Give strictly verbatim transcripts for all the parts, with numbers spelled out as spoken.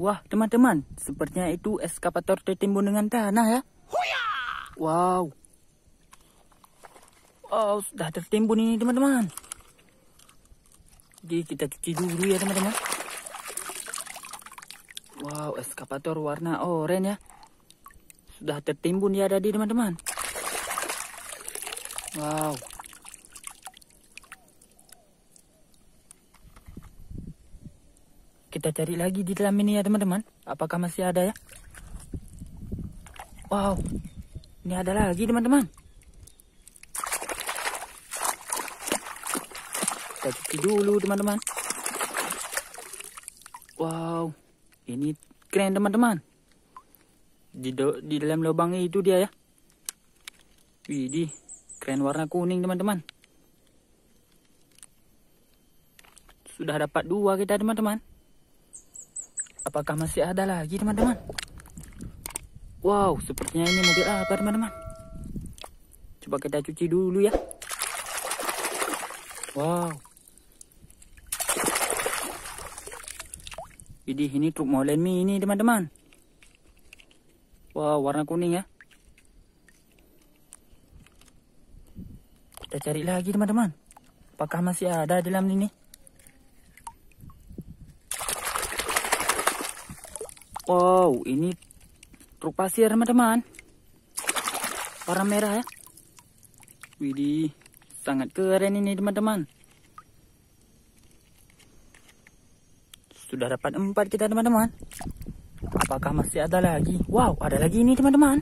Wah, teman-teman, sepertinya itu eskavator tertimbun dengan tanah ya. Wow. Oh, sudah tertimbun ini teman-teman. Jadi kita cuci dulu ya teman-teman. Wow, eskavator warna oranye ya. Sudah tertimbun ya tadi teman-teman. Wow. Kita cari lagi di dalam ini ya teman-teman. Apakah masih ada ya? Wow. Ini ada lagi teman-teman. Kita cuci dulu teman-teman. Wow. Ini keren teman-teman. Di, di dalam lubang itu dia ya. Widih. Keren warna kuning teman-teman. Sudah dapat dua kita teman-teman. Apakah masih ada lagi teman-teman? Wow, sepertinya ini mobil apa teman-teman? Coba kita cuci dulu ya. Wow. Jadi ini truk molen mini teman-teman. Wow, warna kuning ya. Kita cari lagi teman-teman. Apakah masih ada dalam ini? Wow, ini truk pasir teman-teman. Warna merah ya. Widih, sangat keren ini teman-teman. Sudah dapat empat kita teman-teman. Apakah masih ada lagi? Wow, ada lagi ini teman-teman.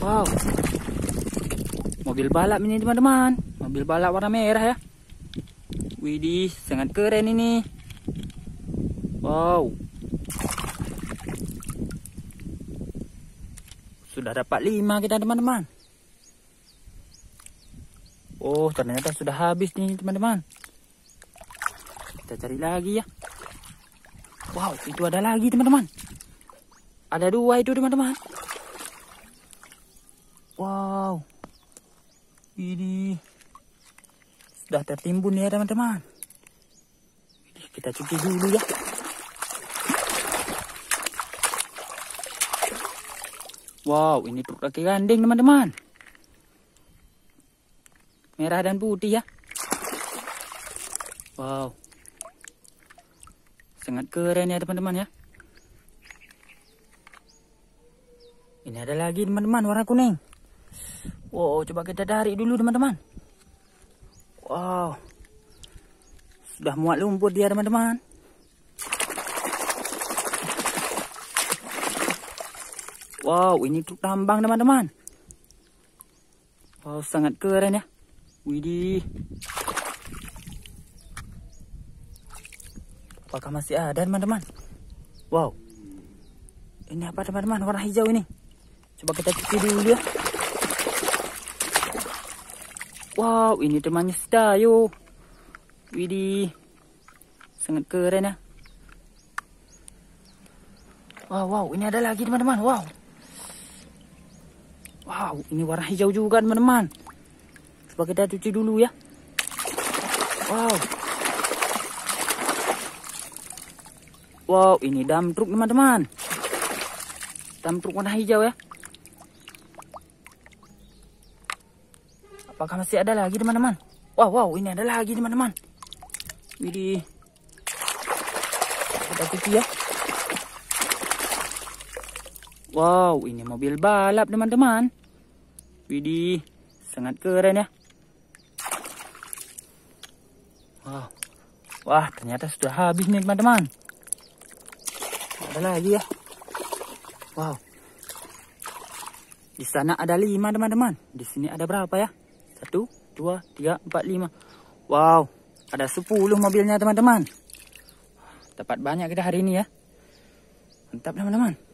Wow. Mobil balap ini teman-teman. Mobil balap warna merah ya. Widih, sangat keren ini. Wow. Sudah dapat lima kita teman-teman. Oh, ternyata sudah habis nih teman-teman. Kita cari lagi ya. Wow, itu ada lagi teman-teman. Ada dua itu teman-teman. Wow. Ini sudah tertimbun ya teman-teman. Kita cuci dulu ya. Wow, ini truk kaki gandeng teman-teman. Merah dan putih ya. Wow. Sangat keren ya teman-teman ya. Ini ada lagi teman-teman warna kuning. Wow, coba kita tarik dulu teman-teman. Wow. Sudah muat lumpur dia teman-teman. Wow, ini truk tambang teman-teman. Wow, sangat keren ya. Widih. Apakah masih ada teman-teman? Wow. Ini apa teman-teman? Warna hijau ini. Coba kita cuci dulu ya. Wow, ini temannya sedayu. Widih. Sangat keren ya. Wow, wow, ini ada lagi teman-teman. Wow. Wow, ini warna hijau juga teman-teman. Coba kita cuci dulu ya. Wow. Wow, ini dump truck teman-teman. Dump truck warna hijau ya. Apakah masih ada lagi teman-teman? Wow, wow, ini ada lagi teman-teman. Widih. Kita cuci ya. Wow, ini mobil balap teman-teman. Widih, sangat keren ya. Wow. Wah, ternyata sudah habis nih teman-teman. Ada lagi ya. Wow. Di sana ada lima teman-teman. Di sini ada berapa ya? Satu, dua, tiga, empat, lima. Wow, ada sepuluh mobilnya teman-teman. Dapat banyak kita hari ini ya. Mantap teman-teman.